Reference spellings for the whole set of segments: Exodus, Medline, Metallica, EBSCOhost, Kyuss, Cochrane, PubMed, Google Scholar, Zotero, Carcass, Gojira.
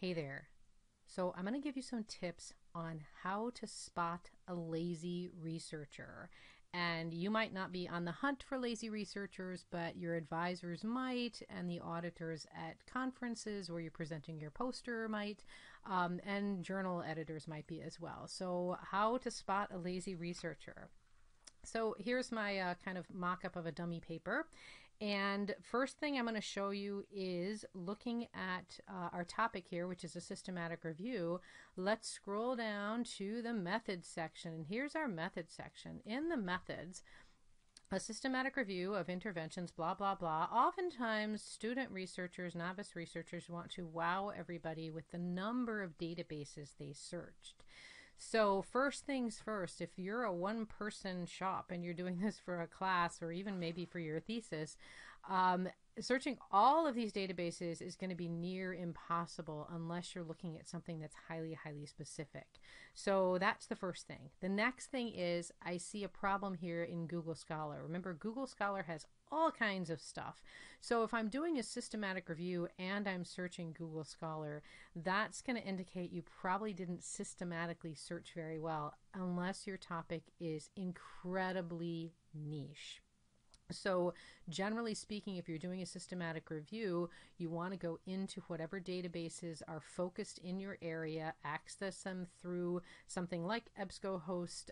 Hey there. So I'm going to give you some tips on how to spot a lazy researcher. And you might not be on the hunt for lazy researchers, but your advisors might, and the auditors at conferences where you're presenting your poster might, and journal editors might be as well. So how to spot a lazy researcher. So here's my kind of mock-up of a dummy paper. And first thing I'm going to show you is looking at our topic here, which is a systematic review. Let's scroll down to the methods section. And here's our methods section. In the methods, a systematic review of interventions, blah, blah, blah. Oftentimes, student researchers, novice researchers want to wow everybody with the number of databases they searched. So first things first, if you're a one-person shop and you're doing this for a class or even maybe for your thesis, searching all of these databases is going to be near impossible unless you're looking at something that's highly, highly specific. So that's the first thing. The next thing is I see a problem here in Google Scholar. Remember, Google Scholar has all kinds of stuff. So if I'm doing a systematic review and I'm searching Google Scholar, that's going to indicate you probably didn't systematically search very well unless your topic is incredibly niche. So generally speaking, if you're doing a systematic review, you want to go into whatever databases are focused in your area, access them through something like EBSCOhost,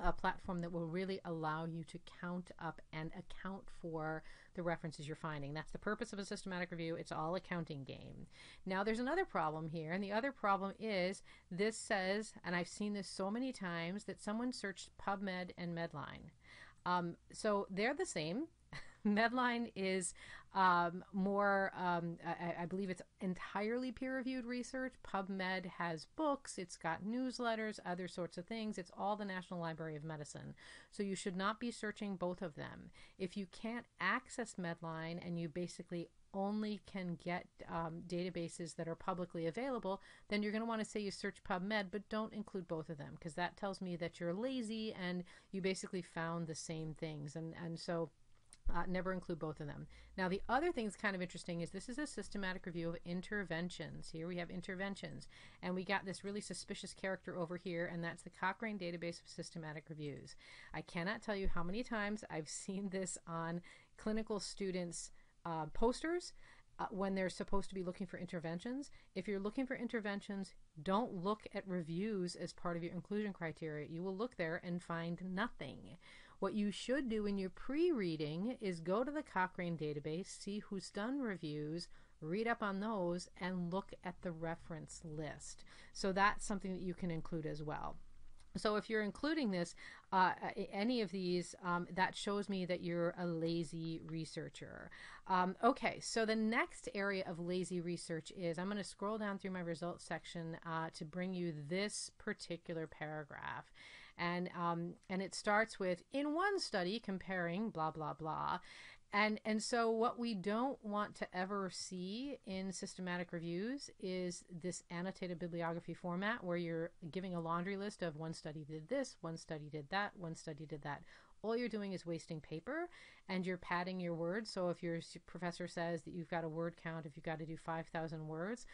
a platform that will really allow you to count up and account for the references you're finding. That's the purpose of a systematic review. It's all a counting game. Now there's another problem here, and the other problem is this says, and I've seen this so many times, that someone searched PubMed and Medline. So they're the same. Medline is more, I believe it's entirely peer-reviewed research. PubMed has books, it's got newsletters, other sorts of things. It's all the National Library of Medicine. So you should not be searching both of them. If you can't access Medline and you basically only can get databases that are publicly available, then you're going to want to say you search PubMed, but don't include both of them, because that tells me that you're lazy and you basically found the same things. And so never include both of them. Now the other thing that's kind of interesting is this is a systematic review of interventions. Here we have interventions, and we got this really suspicious character over here, and that's the Cochrane database of systematic reviews. I cannot tell you how many times I've seen this on clinical students' posters when they're supposed to be looking for interventions. If you're looking for interventions, don't look at reviews as part of your inclusion criteria. You will look there and find nothing. What you should do in your pre-reading is go to the Cochrane database, see who's done reviews, read up on those, and look at the reference list. So that's something that you can include as well. So if you're including this, any of these, that shows me that you're a lazy researcher. Okay, so the next area of lazy research is, I'm going to scroll down through my results section to bring you this particular paragraph. And it starts with, in one study comparing blah, blah, blah. And so what we don't want to ever see in systematic reviews is this annotated bibliography format where you're giving a laundry list of one study did this, one study did that, one study did that. All you're doing is wasting paper, and you're padding your words. So if your professor says that you've got a word count, if you've got to do 5,000 words,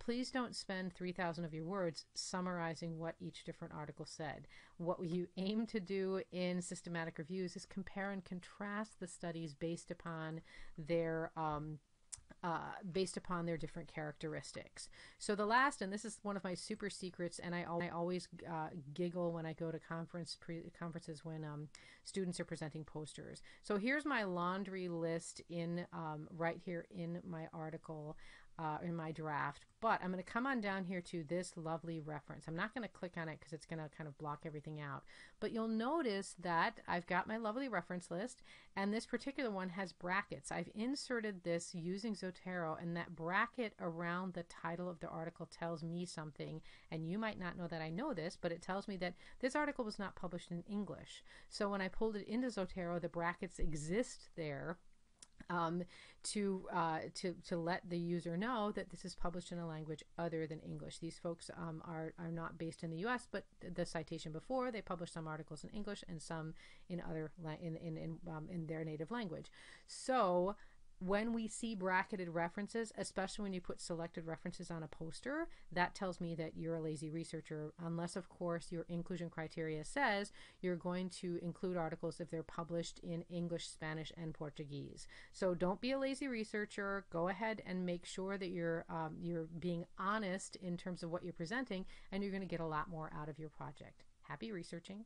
please don't spend 3,000 of your words summarizing what each different article said. What you aim to do in systematic reviews is compare and contrast the studies based upon their different characteristics. So the last, and this is one of my super secrets, and I always giggle when I go to conferences when students are presenting posters. So here's my laundry list in right here in my article, in my draft, but I'm going to come on down here to this lovely reference. I'm not going to click on it because it's going to kind of block everything out, but you'll notice that I've got my lovely reference list, and this particular one has brackets. I've inserted this using Zotero, and that bracket around the title of the article tells me something, and you might not know that I know this, but it tells me that this article was not published in English. So when I pulled it into Zotero, the brackets exist there to let the user know that this is published in a language other than English. These folks are not based in the US, but the citation before, they published some articles in English and some in their native language. So when we see bracketed references, especially when you put selected references on a poster, that tells me that you're a lazy researcher, unless, of course, your inclusion criteria says you're going to include articles if they're published in English, Spanish, and Portuguese. So don't be a lazy researcher. Go ahead and make sure that you're being honest in terms of what you're presenting, and you're going to get a lot more out of your project. Happy researching.